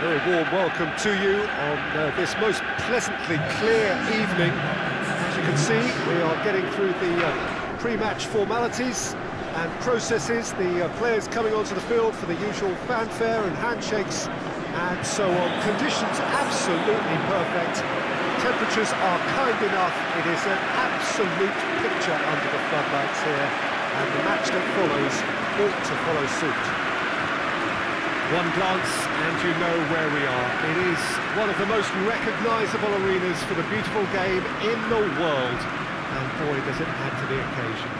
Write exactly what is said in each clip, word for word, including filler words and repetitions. Very warm welcome to you on uh, this most pleasantly clear evening. As you can see, we are getting through the uh, pre-match formalities and processes. The uh, players coming onto the field for the usual fanfare and handshakes and so on. Conditions absolutely perfect. Temperatures are kind enough. It is an absolute picture under the floodlights here, and the match that follows ought to follow suit. One glance and you know where we are. It is one of the most recognisable arenas for the beautiful game in the world. And boy, does it add to the occasion.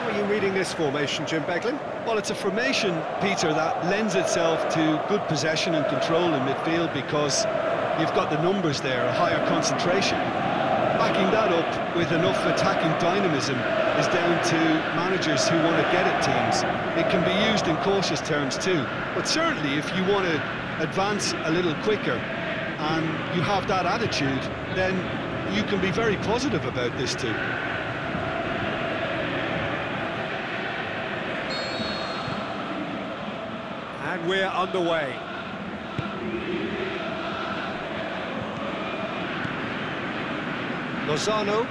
How are you reading this formation, Jim Beglin? Well, it's a formation, Peter, that lends itself to good possession and control in midfield because you've got the numbers there, a higher concentration. Backing that up with enough attacking dynamism is down to managers who want to get at teams. It can be used in cautious terms too, but certainly if you want to advance a little quicker and you have that attitude, then you can be very positive about this team. And we're underway. Lozano.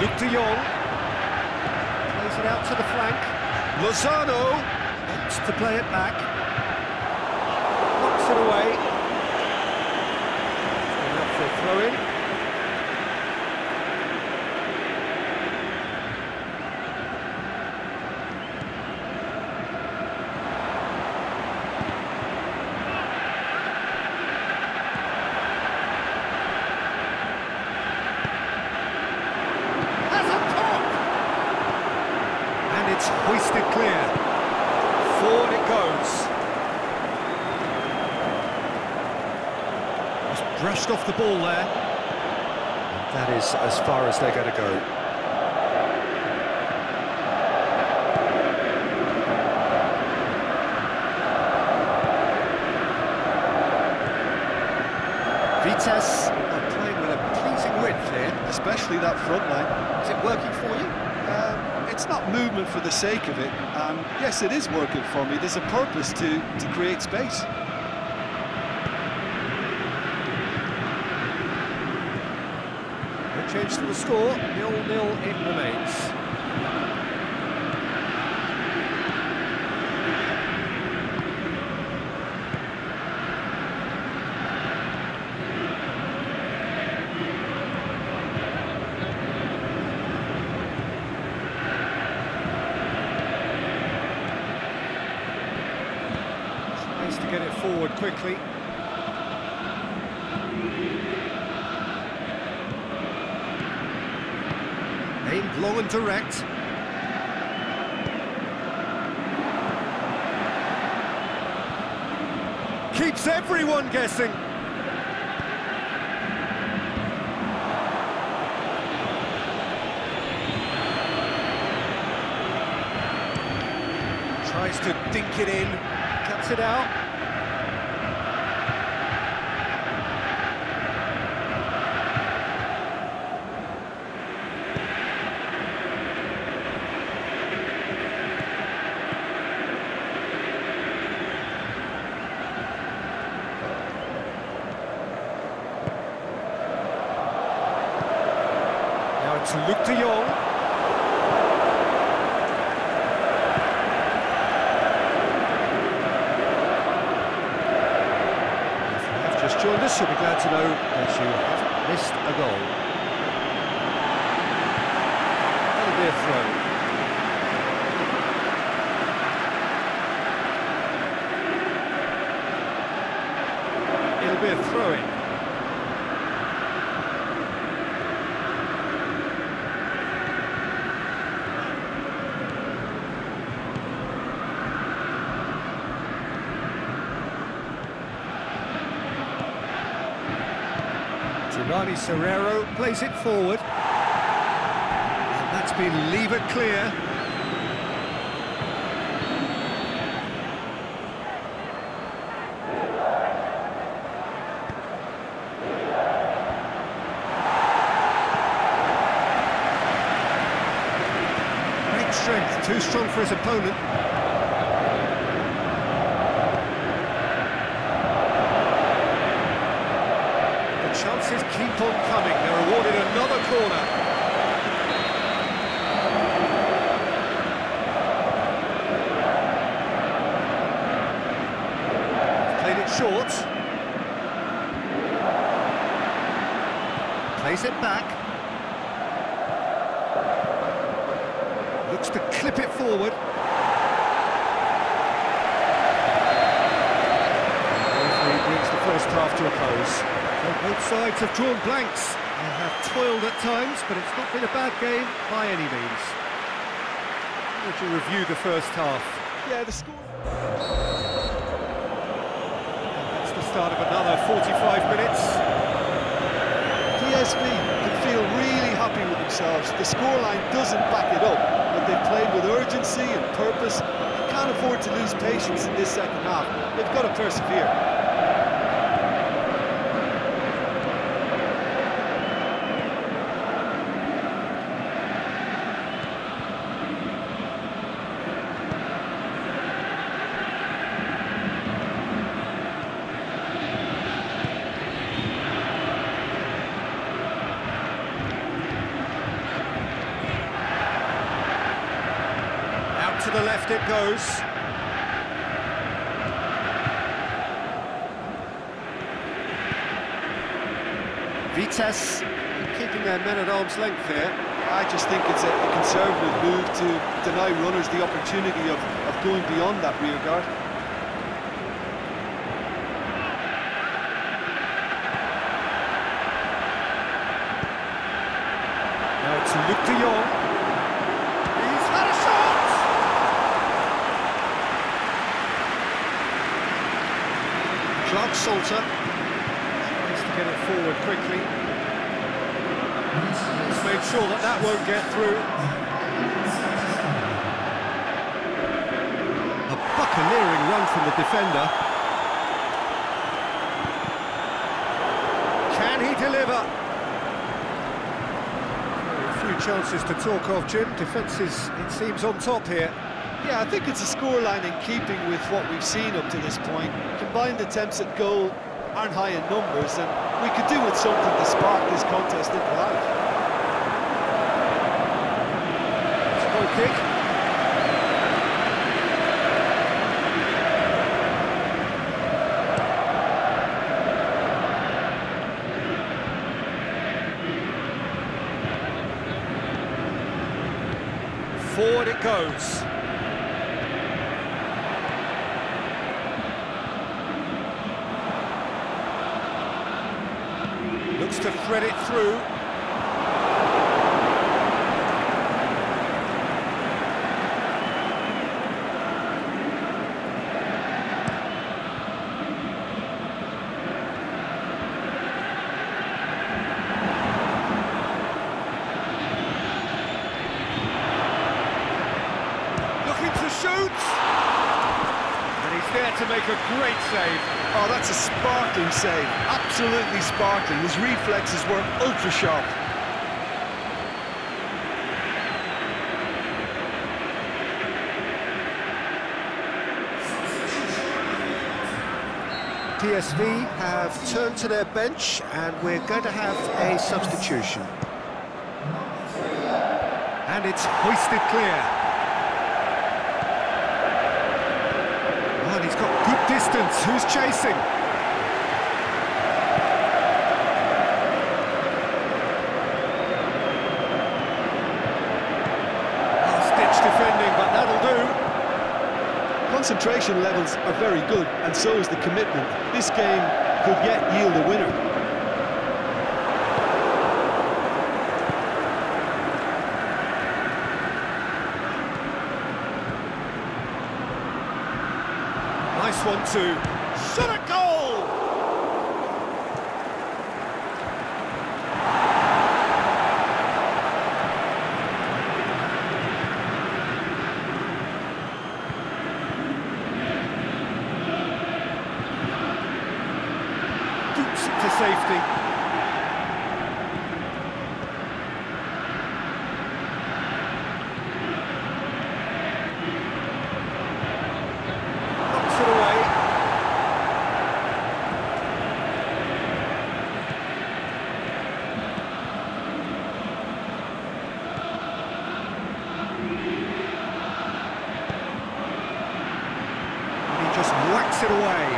Luke de Jong plays it out to the flank. Lozano wants to play it back. Knocks it away. Enough for a throw-in. Hoisted clear. Forward it goes. Just brushed off the ball there. That is as far as they're going to go. Vitesse are playing with a pleasing width here, especially that front line. Is it working for you? Um, it's not movement for the sake of it. Um, yes, it is working for me. There's a purpose to, to create space. No change to the score. nil nil it remains. Get it forward quickly. Aimed long and direct. Keeps everyone guessing. Tries to dink it in, cuts it out. It's Luke de Jong. If you have just joined us, you'll be glad to know that you have missed a goal. That'll be a throw. It'll be a throw-in. Rani Cerreiro plays it forward. And that's been levered clear. strength, too strong for his opponent. The chances keep on coming. They're awarded another corner. Played it short. Plays it back. Looks to clip it forward. Referee brings the first half to a close. So both sides have drawn blanks. They have toiled at times, but it's not been a bad game by any means. Would you review the first half? Yeah, the score. And that's the start of another forty-five minutes. P S V can feel really happy with themselves. The scoreline doesn't back it up. They've played with urgency and purpose. They can't afford to lose patience in this second half. They've got to persevere. To the left it goes. Vitesse keeping their men at arm's length here. I just think it's a, a conservative move to deny runners the opportunity of, of going beyond that rear guard. Now it's Luke de Jong. Clark Salter needs to get it forward quickly. He's made sure that that won't get through. A buccaneering run from the defender. Can he deliver? A few chances to talk of, Jim. Defence is, it seems, on top here. Yeah, I think it's a scoreline in keeping with what we've seen up to this point. Combined attempts at goal aren't high in numbers, and we could do with something to spark this contest into life. Goal kick. Forward it goes. To thread it through. Looking to shoot! And he's there to make a great save. Oh, that's a sparkling save, absolutely sparkling. His reflexes were ultra sharp. P S V have turned to their bench and we're going to have a substitution. And it's hoisted clear. He's got good distance. Who's chasing? Last-ditch defending, but that'll do. Concentration levels are very good, and so is the commitment. This game could yet yield a winner. Nice one to shoot a goal! Doops it to safety. takes it away.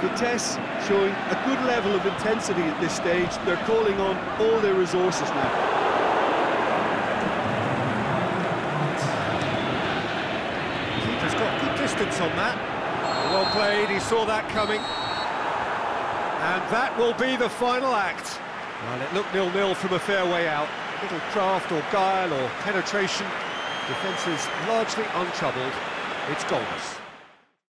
Vitesse showing a good level of intensity at this stage. They're calling on all their resources now. Keeper's got good distance on that. Well played, he saw that coming. And that will be the final act. Well, it looked nil-nil from a fair way out. Little craft or guile or penetration. Defences largely untroubled. It's goalless.